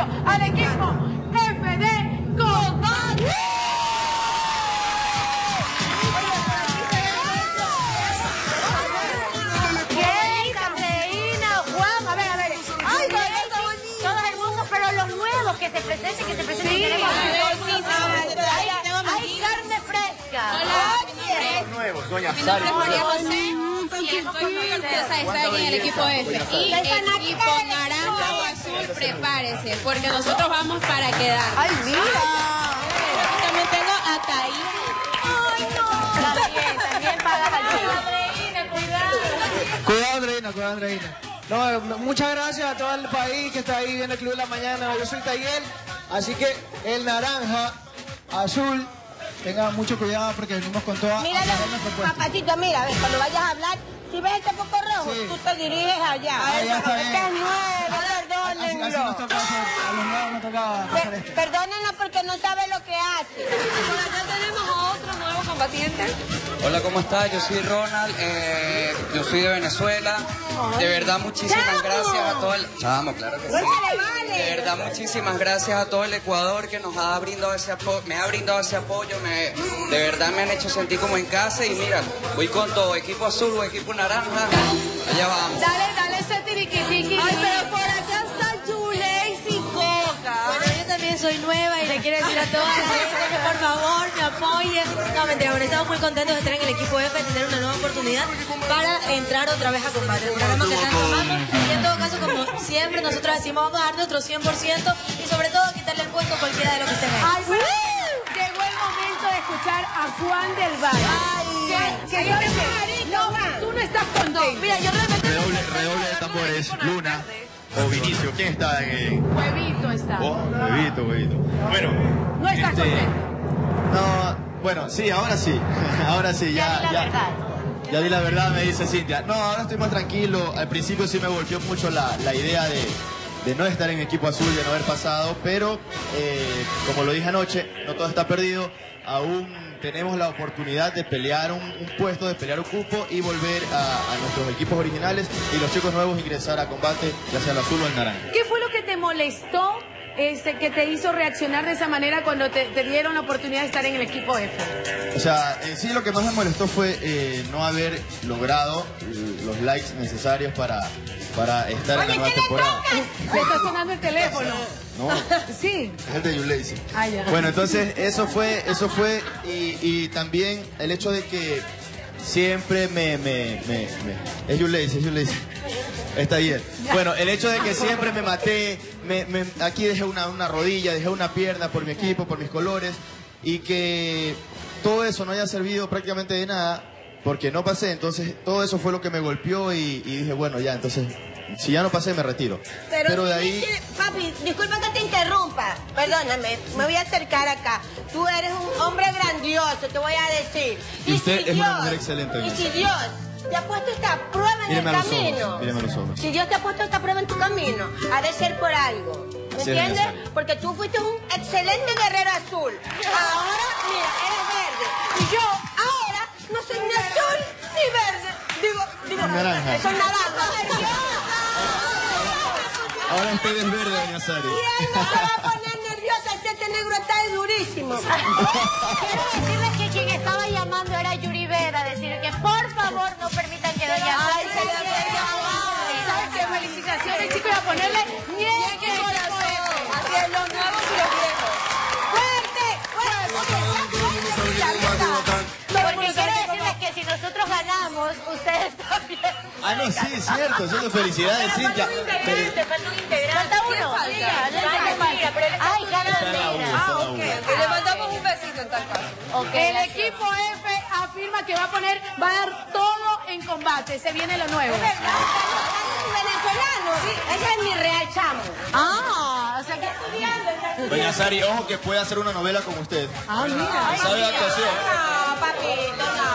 apoyo al equipo F de Combate. Bien, Andreina, Juan, a ver. Ay, todo el mundo, pero los nuevos que se presenten. Sí, hay carne fresca. Los nuevos, doña Sari. Está en el equipo F. Y equipo naranja o azul, prepárese, porque nosotros vamos para quedar. ¡Ay, mira! Aquí también tengo a Kael. ¡Ay, no! También pagas al chico. Andreina, cuidado. Cuidado, Andreina. No, muchas gracias a todo el país que está ahí viendo el Club de la Mañana. Yo soy Kael, así que el naranja, azul... Tenga mucho cuidado porque venimos con toda... Mira, papacito, mira, ves, cuando vayas a hablar, si ves este poco rojo, sí, tú te diriges allá. Allá para que es nuevo, perdónenlo. Así nos toca hacer, a los nuevos nos toca hacer esto. Perdónenlo porque no sabe lo que hace. Por acá tenemos a otro nuevo combatiente. Hola, ¿cómo estás? Yo soy Ronald, yo soy de Venezuela. De verdad, muchísimas gracias a todo el... Chamo, claro que sí. De verdad, muchísimas gracias a todo el Ecuador que nos ha brindado ese apoyo, de verdad me han hecho sentir como en casa y mira, voy con todo, equipo azul o equipo naranja, allá vamos. Dale ese tiriquitiqui. Ay, pero por acá está Yulaysi Coca. Bueno, yo también soy nueva y le quiero decir a toda la gente que por favor me apoyen. No, mentira, bueno, estamos muy contentos de estar en el equipo F y tener una nueva oportunidad para entrar otra vez a combate. El programa que están tomando. Siempre nosotros decimos vamos a dar nuestro 100% y sobre todo quitarle el puesto a cualquiera de los que estén ahí. Llegó el momento de escuchar a Juan del Valle. Tú no estás contento. No, mira, yo realmente... Redoble de tambores, Luna o Vinicio. ¿Quién está? Huevito está. Oh, Huevito. Bueno. No estás contento. No, bueno, sí, ahora sí. Ya di la verdad, me dice Cintia. No, ahora estoy más tranquilo. Al principio sí me volvió mucho la idea de no estar en equipo azul, de no haber pasado, pero como lo dije anoche, no todo está perdido. Aún tenemos la oportunidad de pelear un puesto, de pelear un cupo y volver a nuestros equipos originales y los chicos nuevos ingresar a combate, ya sea el azul o el naranja. ¿Qué fue lo que te molestó, que te hizo reaccionar de esa manera cuando te dieron la oportunidad de estar en el equipo F? O sea, en sí lo que más me molestó fue no haber logrado los likes necesarios para estar en la nueva temporada. Me está sonando el teléfono. No. Sí. Es el de Yulaysi. Ah, ya. Bueno, entonces eso fue y también el hecho de que siempre es Yulaysi. Está bien. Bueno, el hecho de que siempre me maté, aquí dejé una rodilla, dejé una pierna por mi equipo, por mis colores, y que todo eso no haya servido prácticamente de nada, porque no pasé, entonces todo eso fue lo que me golpeó y dije, bueno, ya, entonces, si ya no pasé, me retiro. Pero de ahí... Papi, disculpa que te interrumpa, perdóname, me voy a acercar acá. Tú eres un hombre grandioso, te voy a decir. Y usted es una mujer excelente. Y si Dios te ha puesto esta prueba en el camino, si Dios te ha puesto esta prueba en tu camino, ha de ser por algo, ¿me entiendes? Porque tú fuiste un excelente guerrero azul. Ahora, mira, eres verde. Y yo ahora no soy ni azul ni verde. Digo, naranja. Soy naranja. Ahora estoy desverde, doña Sari. Y él no se va a poner nerviosa, este negro está durísimo. Quiero decirles que quien estaba llamando era Yuri Vera, decir que por favor no permitan que doña Sari se le vea. ¿Sabes qué? Felicitaciones, chicos, y a ponerle niegue corazón. Así es, los nuevos y los viejos. ¡Fuerte! Porque quiero decirles que si nosotros ganamos, ustedes también. Ah, no, sí, es cierto, son felicidades, Cintia. Falta uno. Ay, cada uno. Le mandamos un besito en tal caso. El equipo F afirma que va a poner, va a dar todo en combate. Se viene lo nuevo. Es venezolano, sí. Ese es mi real chamo. Ah, o sea que estudiando. Doña Sari, ojo que puede hacer una novela con usted. Ah, mira. Sabe actuación. No, papito, no.